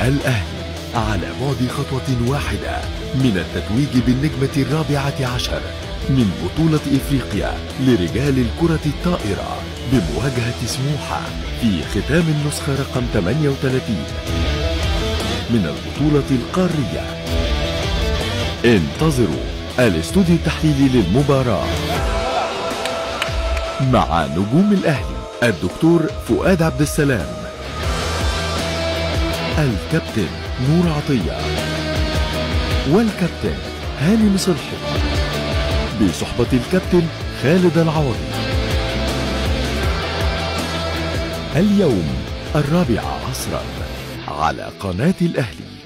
الأهلي على بعد خطوة واحدة من التتويج بالنجمة الرابعة عشر من بطولة إفريقيا لرجال الكرة الطائرة بمواجهة سموحة في ختام النسخة رقم 38 من البطولة القارية. انتظروا الاستوديو التحليلي للمباراة مع نجوم الأهلي الدكتور فؤاد عبد السلام، الكابتن نور عطيه، والكابتن هاني مصلحي، بصحبة الكابتن خالد العوضي. اليوم 4:00 عصرا على قناة الأهلي.